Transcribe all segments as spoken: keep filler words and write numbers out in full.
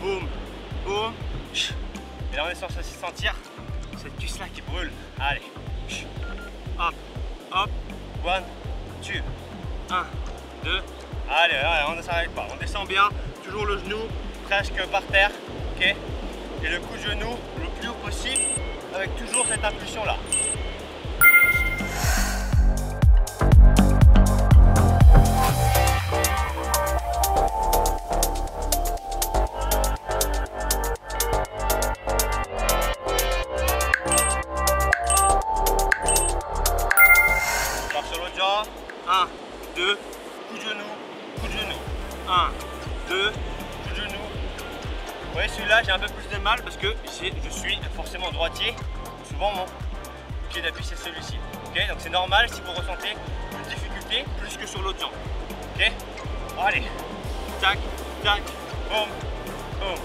boum, boum. Et là on est censé sentir cette cuisse là qui brûle. Allez, hop, hop, one, two, un, deux. Allez, allez, on ne s'arrête pas, on descend bien, toujours le genou presque par terre, ok. Et le coup de genou le plus haut possible, avec toujours cette impulsion là. un, deux, coup de genou, coup de genou, un, deux, coup de genou. Vous voyez celui-là, j'ai un peu plus de mal parce que je suis forcément droitier. Souvent mon pied d'appui c'est celui-ci. Okay, donc c'est normal si vous ressentez une difficulté plus que sur l'autre jambe. Okay, allez, tac, tac, boum, boum.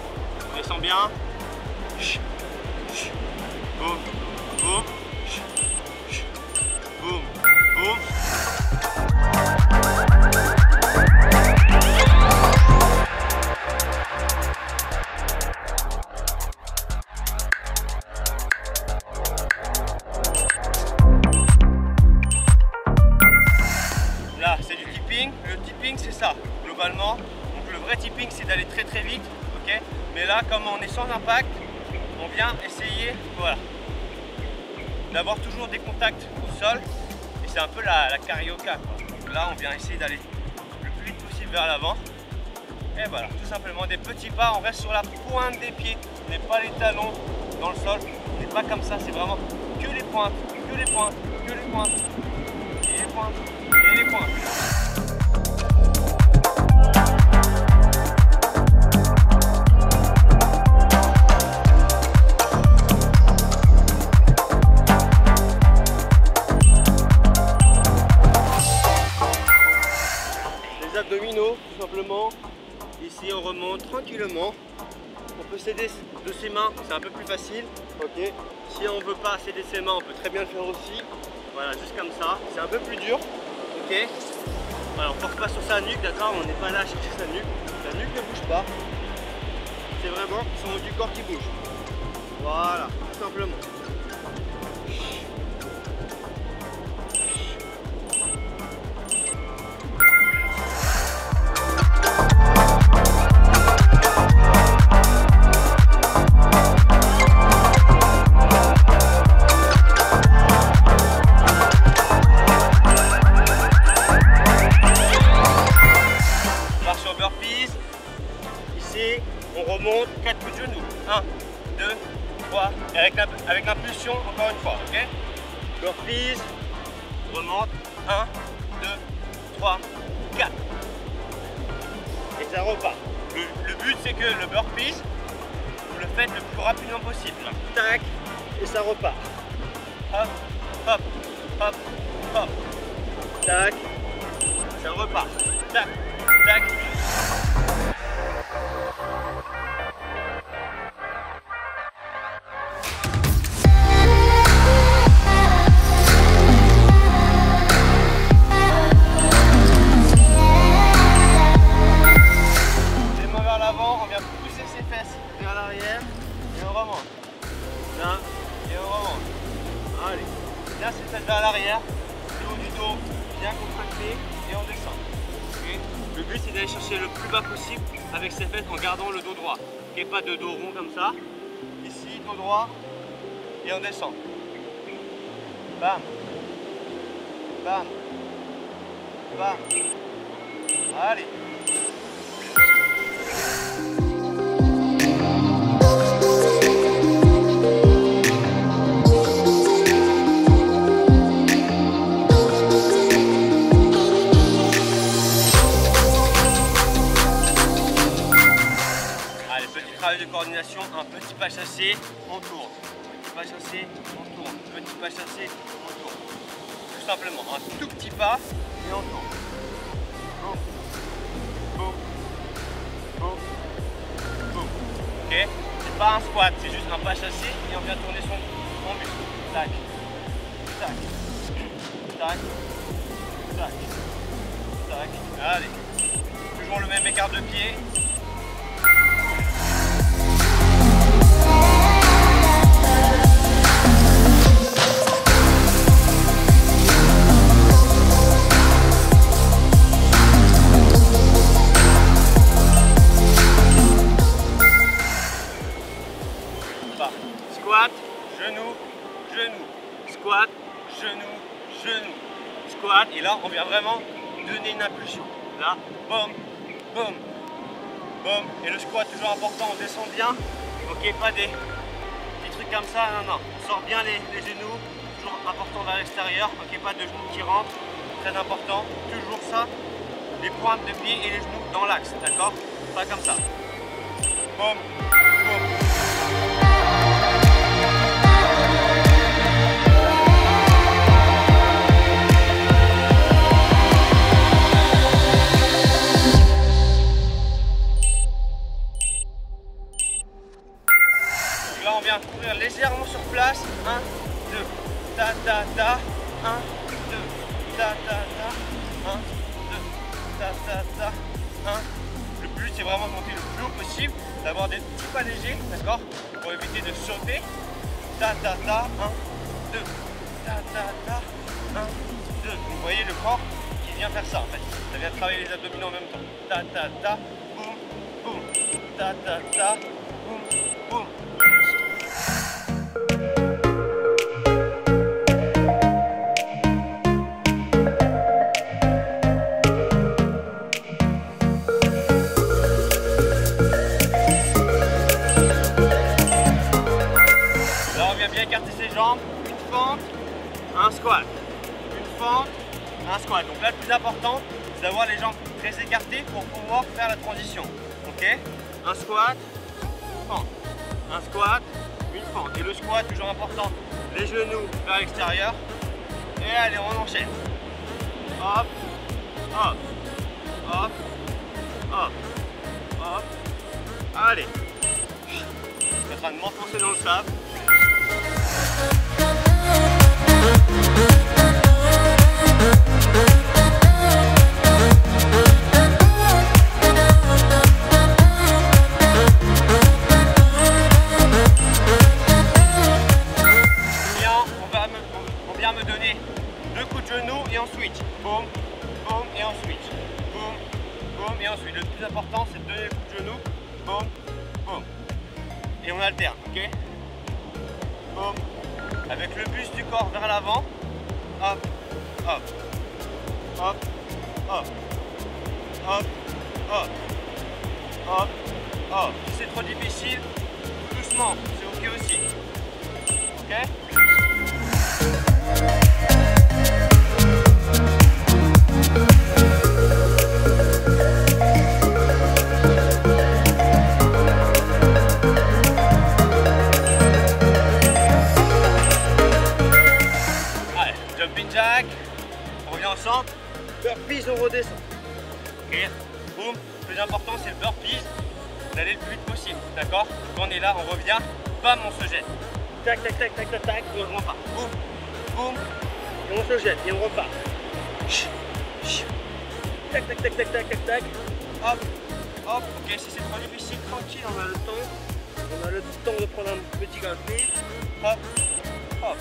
On descend bien. Boum, boum, boum, boum. Globalement, donc le vrai tipping c'est d'aller très très vite, ok. Mais là, comme on est sans impact, on vient essayer, voilà, d'avoir toujours des contacts au sol. Et c'est un peu la, la carioca, quoi. Donc là, on vient essayer d'aller le plus vite possible vers l'avant. Et voilà, tout simplement des petits pas. On reste sur la pointe des pieds, on n'est pas les talons dans le sol, on n'est pas comme ça. C'est vraiment que les pointes, que les pointes, que les pointes, et les pointes, et les pointes. Abdominaux, tout simplement. Ici on remonte tranquillement, on peut s'aider de ses mains, c'est un peu plus facile, ok. Si on veut pas s'aider ses mains, on peut très bien le faire aussi, voilà, juste comme ça, c'est un peu plus dur, ok. Voilà, on force pas sur sa nuque, d'accord, on n'est pas là à chercher sa nuque, la nuque ne bouge pas, c'est vraiment son haut du corps qui bouge, voilà, tout simplement. On remonte, quatre coups de genou, un, deux, trois, et avec avec l'impulsion encore une fois, ok. Burpees, remonte, un, deux, trois, quatre, et ça repart. Le, le but c'est que le burpees, vous le faites le plus rapidement possible, tac, et ça repart, hop, hop, hop, hop, tac, ça repart, tac, tac. À l'arrière, le haut du dos bien contracté et on descend. Okay. Le but c'est d'aller chercher le plus bas possible avec ses fesses en gardant le dos droit. Okay, pas de dos rond comme ça. Ici, dos droit et on descend. Bam, bam, bam. Allez. De coordination, un petit pas chassé, on tourne, petit pas chassé, on tourne, petit pas chassé, on tourne, tout simplement, un tout petit pas et on tourne, boum, boum, boum, ok, c'est pas un squat, c'est juste un pas chassé et on vient tourner son, son muscle, tac, tac, tac, tac, tac, allez, toujours le même écart de pied. genou, genou, squat, genou, genou, squat. Et là, on vient vraiment donner une impulsion. Là, boum, boum, boum. Et le squat, toujours important, on descend bien. Ok, pas des, des trucs comme ça, non, non. On sort bien les, les genoux, toujours important vers l'extérieur. Ok, pas de genoux qui rentrent, très important. Toujours ça, les pointes de pied et les genoux dans l'axe, d'accord? Pas comme ça. Boum, boum. Là on vient courir légèrement sur place, un, deux, ta ta ta, un, deux, ta ta ta, un, deux, ta ta ta, un. Le but c'est vraiment de monter le plus haut possible, d'avoir des petits pas légers, d'accord, pour éviter de sauter, ta ta ta, un, deux, ta ta ta, un, deux. Vous voyez le corps qui vient faire ça en fait, ça vient travailler les abdominaux en même temps, ta ta ta, boum, boum, ta ta ta, boum, boum. Écarter ses jambes, une fente, un squat, une fente, un squat. Donc là, le plus important, c'est d'avoir les jambes très écartées pour pouvoir faire la transition. Ok? Un squat, une fente, un squat, une fente. Et le squat, toujours important, les genoux vers l'extérieur. Et allez, on enchaîne. Hop, hop, hop, hop, hop. Allez. Je suis en train de m'enfoncer dans le sable. Bien, on va me, on vient me donner deux coups de genou et on switch. Boum, boum et on switch. Boum, boum et on switch. Le plus important c'est de donner le coup de genou. Boum, boum. Et on alterne, ok? Boum. Avec le buste du corps vers l'avant, hop, hop, hop, hop, hop, hop, hop, hop. Si c'est trop difficile, doucement, c'est ok aussi. Ok? On revient ensemble, burpees, on redescend. Et boum, le plus important c'est le burpees, d'aller le plus vite possible, d'accord? Quand on est là, on revient, bam, on se jette. Tac, tac, tac, tac, tac, tac, et on repart. Boum, boum, et on se jette, et on repart. Tac, tac, tac, tac, tac, tac, tac, hop, hop, ok, si c'est trop difficile, tranquille, on a le temps, on a le temps de prendre un petit café, hop, hop.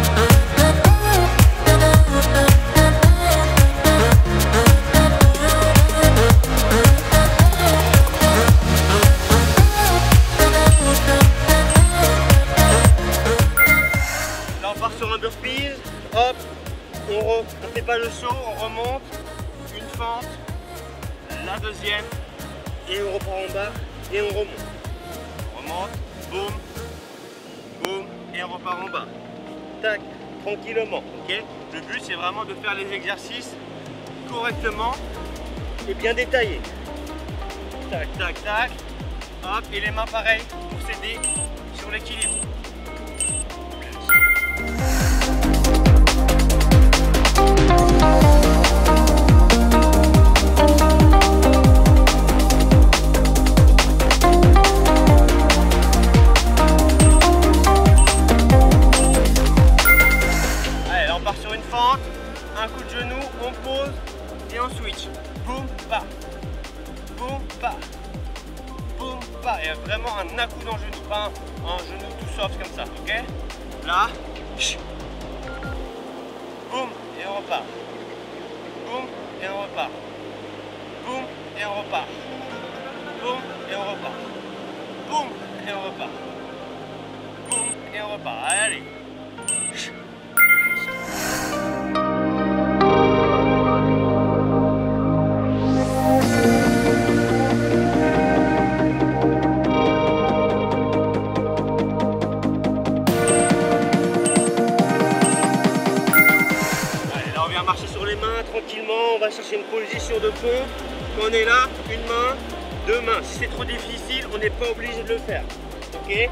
Là on part sur un burpee, hop, on ne fait pas le saut, on remonte, une fente, la deuxième, et on reprend en bas, et on remonte. On remonte, boum, boum, et on repart en bas. Tac, tranquillement, ok. Le but c'est vraiment de faire les exercices correctement et bien détaillés. Tac, tac, tac, hop, et les mains pareilles pour s'aider sur l'équilibre. Un coup de genou, on pose et on switch. Boum, pas. Boum, pas. Boum, pas. Et vraiment un à-coup dans le genou, pas un, un genou tout soft comme ça, ok? Là, boum, et on repart. Boum, et on repart. Boum, et on repart. Boum, et on repart. Boum, et et on repart. Boum et on repart. Allez. Tranquillement, on va chercher une position de pompe. Quand on est là, une main, deux mains. Si c'est trop difficile, on n'est pas obligé de le faire. Ok? Et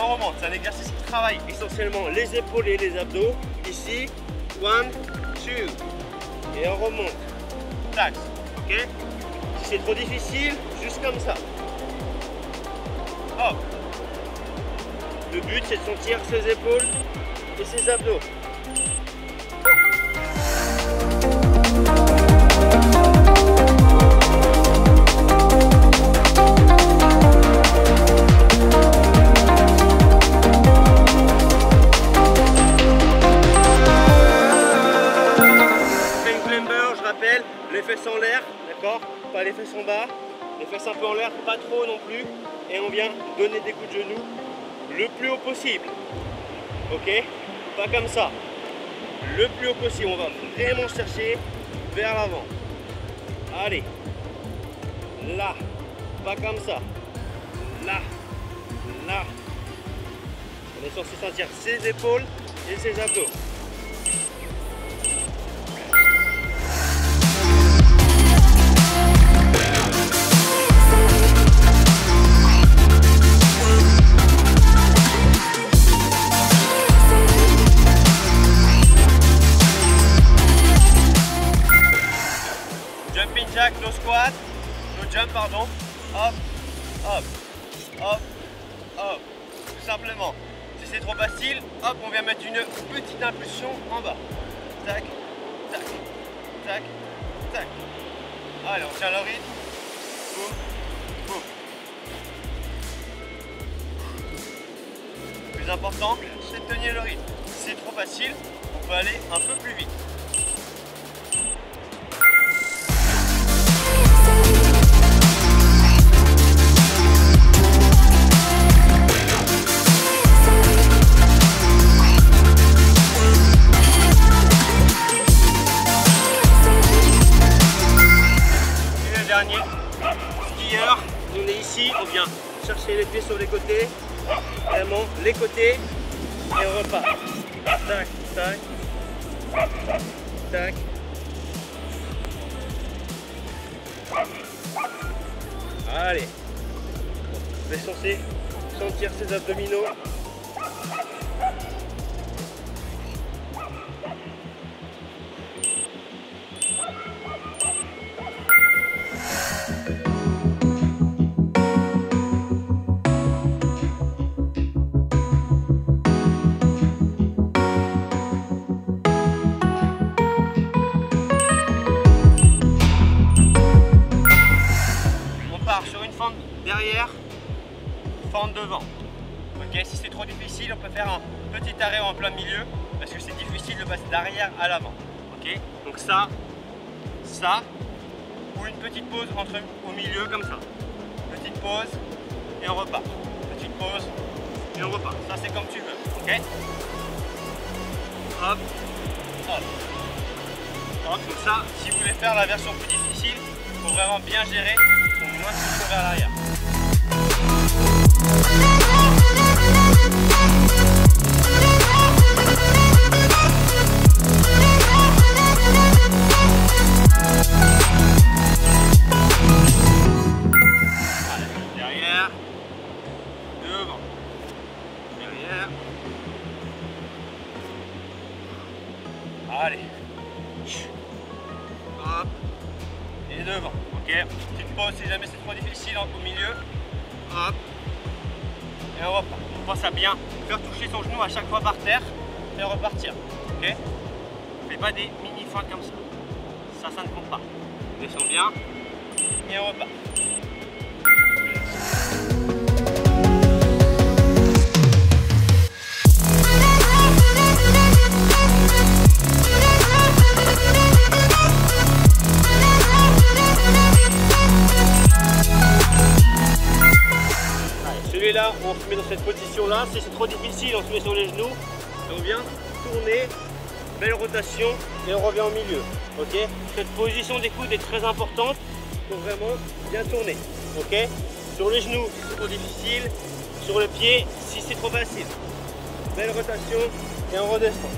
on remonte. C'est un exercice qui travaille essentiellement les épaules et les abdos. Ici, one, two. Et on remonte. Tac. Ok? Si c'est trop difficile, juste comme ça. Hop. Le but, c'est de sentir ses épaules et ses abdos. Les fesses en l'air, d'accord? Pas les fesses en bas, les fesses un peu en l'air, pas trop non plus. Et on vient donner des coups de genoux le plus haut possible. Ok? Pas comme ça. Le plus haut possible. On va vraiment chercher vers l'avant. Allez. Là. Pas comme ça. Là. Là. On est censé sentir ses épaules et ses abdos. Jumping jack, no squat, no jump, pardon, hop, hop, hop, hop, tout simplement. Si c'est trop facile, hop, on vient mettre une petite impulsion en bas. Tac, tac, tac, tac. Allez, on tient le rythme. Boum, boum. Le plus important, c'est de tenir le rythme. Si c'est trop facile, on peut aller un peu plus vite. Skieur, on est ici, on vient chercher les pieds sur les côtés, vraiment les côtés, et on repart. Tac, tac, tac. Allez, on est censé sentir ses abdominaux. Derrière, fente devant. Okay, si c'est trop difficile, on peut faire un petit arrêt en plein milieu parce que c'est difficile de passer d'arrière à l'avant. Okay, donc ça, ça, ou une petite pause entre, au milieu comme ça. Petite pause et on repart. Petite pause et on repart. Ça c'est comme tu veux. Okay, hop, hop. Hop, comme ça, si vous voulez faire la version plus difficile, il faut vraiment bien gérer. Moi, je suis vers l'arrière. Allez, derrière, devant, derrière. Allez, hop, et devant. Okay. Petite pause si jamais c'est trop difficile au milieu. Hop. Et on repart. On pense à bien faire toucher son genou à chaque fois par terre et repartir. Ok? On ne fait pas des mini fins comme ça. Ça, ça ne compte pas. On descend bien et on repart. là, on se met dans cette position-là. Si c'est trop difficile, on se met sur les genoux. Et on vient tourner, belle rotation, et on revient au milieu. Okay, cette position des coudes est très importante pour vraiment bien tourner. Okay, sur les genoux, si c'est trop difficile. Sur le pied, si c'est trop facile. Belle rotation, et on redescend.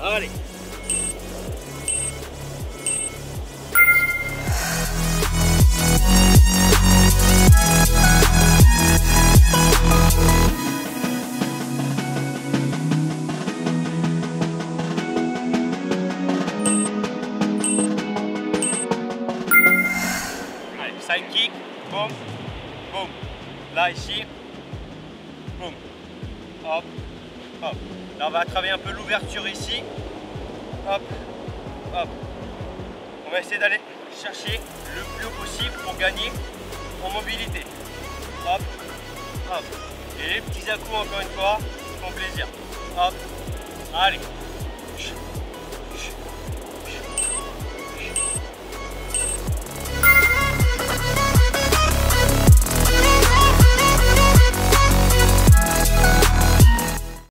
Allez. Allez, side kick, boum, boum. Là, ici, boum, hop, hop. Là, on va travailler un peu l'ouverture ici. Hop, hop. On va essayer d'aller chercher le plus haut possible pour gagner en mobilité. Hop, hop. Et les petits à-coups encore une fois, font plaisir. Hop, allez.